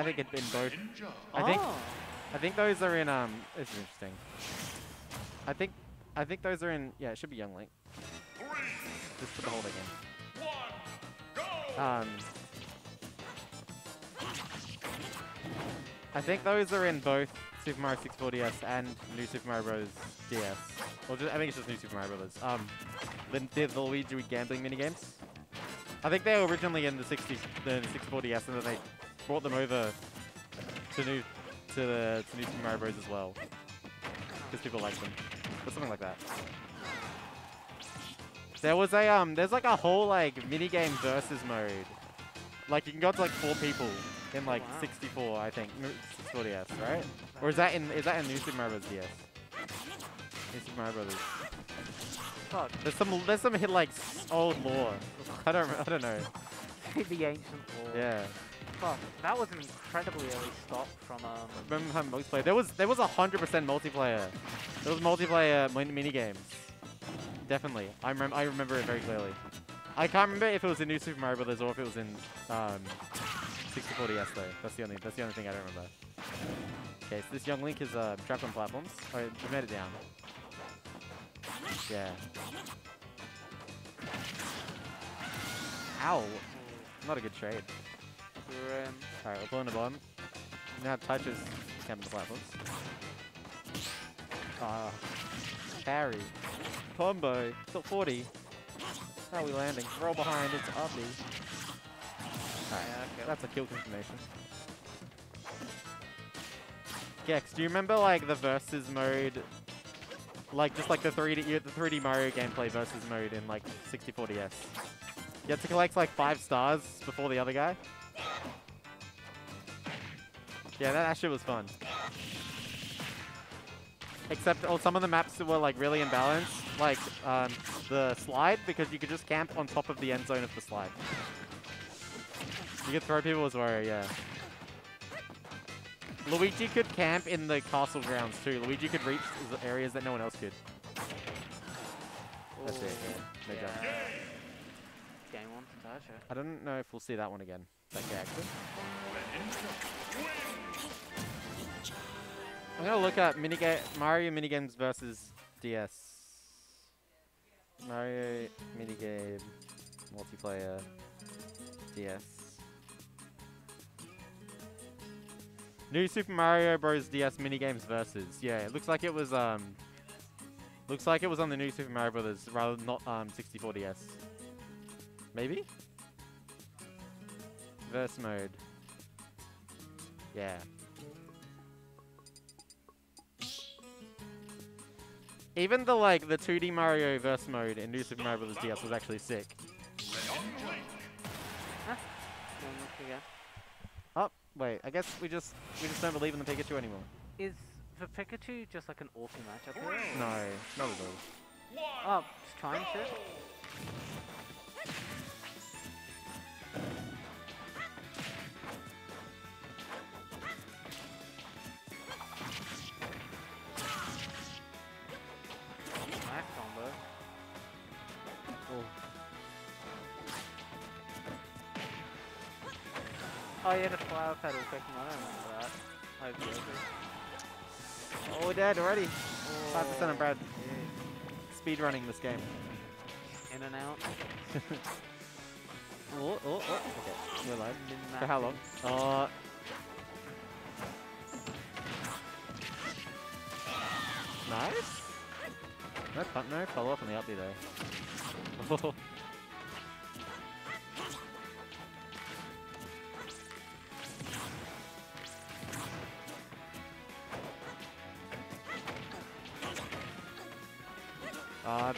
I think it's in both. I think those are in This is interesting. I think those are in. Yeah, it should be Young Link. Just for the whole game. I think those are in both Super Mario 64 DS and New Super Mario Bros. DS. Or just, I think it's just New Super Mario Bros. The Luigi gambling minigames. I think they were originally in the 64 DS, and then they brought them over to New Super Mario Bros. As well, because people like them, or something like that. There was a there's like a whole like minigame versus mode. Like you can go up to like 4 people in like 64, I think, 64 DS, right? Or is that in New Super Mario Bros. DS? New Super Mario Bros. God. There's some hit like old lore. I don't know. The ancient lore. Yeah. Fuck, that was an incredibly early stop from remember how multiplayer? There was 100% multiplayer. There was multiplayer mini games. Definitely, I remember it very clearly. I can't remember if it was in New Super Mario Bros. Or if it was in 64 DS though. That's the only thing I don't remember. Okay, so this Young Link is trapped on platforms. All right, we made it down. Yeah. Ow! Not a good trade. Alright, we're pulling the bomb. Now touches camping the platforms. Parry. Combo. Still 40. How are we landing? Roll behind. It's uppy. Alright, okay. That's a kill confirmation. Gex, do you remember like the versus mode? Like just like the 3D Mario gameplay versus mode in like 64 DS. You have to collect like 5 stars before the other guy. Yeah, that actually was fun. Except some of the maps were like really imbalanced, like the slide, because you could just camp on top of the end zone of the slide. You could throw people as well, yeah. Luigi could camp in the castle grounds too. Luigi could reach the areas that no one else could. Ooh. That's it. Yeah. No job. Game on. Gotcha. I don't know if we'll see that one again. That character. I'm gonna look up Mario minigames versus DS. Mario minigame multiplayer DS. New Super Mario Bros. DS minigames versus. Yeah, it looks like it was on the New Super Mario Bros. Rather than not 64 DS. Maybe? Verse mode. Yeah. Even the like the 2D Mario verse mode in New Super Mario Bros. DS was actually sick. Huh? Oh, wait, I guess we just don't believe in the Pikachu anymore. Is the Pikachu just like an awful matchup here? No, not at all. Oh, just trying shit. Oh yeah, the flower petal Pokemon, I remember that. Oh, we're dead already. 5% on Brad. Yeah. Speed running this game. In and out. Oh. Okay, we're alive. For how long? Nice. No follow up on the up there though.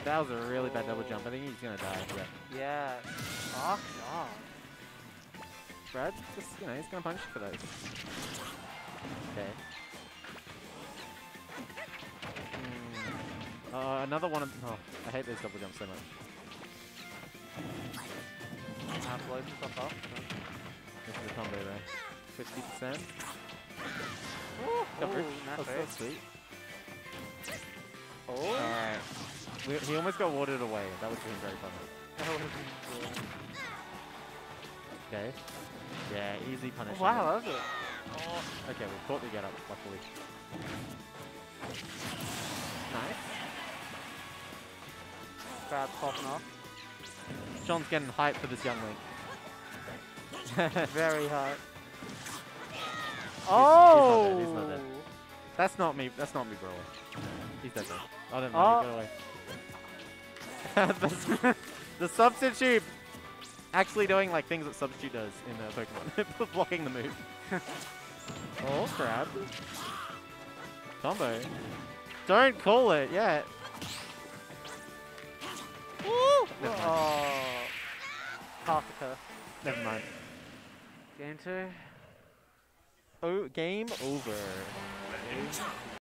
That was a really bad double jump. I think he's gonna die. Yeah. Fuck off. Brad, just, you know, he's gonna punch for those. Okay. Another one of. Oh, I hate those double jumps so much. Blows himself off. This is a combo though. 50%. Ooh, that's sweet. Oh. All right. He almost got watered away. That would have been very funny. Okay. Yeah, easy punishment. Wow, that was it. Okay, we caught the get up, luckily. Nice. Crowd's popping off. Sean's getting hyped for this Young Link. Very hyped. Oh! He's not dead. That's not me. That's not me, bro. He's dead. I don't know. Get away. The substitute actually doing like things that substitute does in Pokemon, blocking the move. Oh crap! Combo. Don't call it yet. Woo! Oh. Half a curse. Never mind. Game 2. Oh, game over.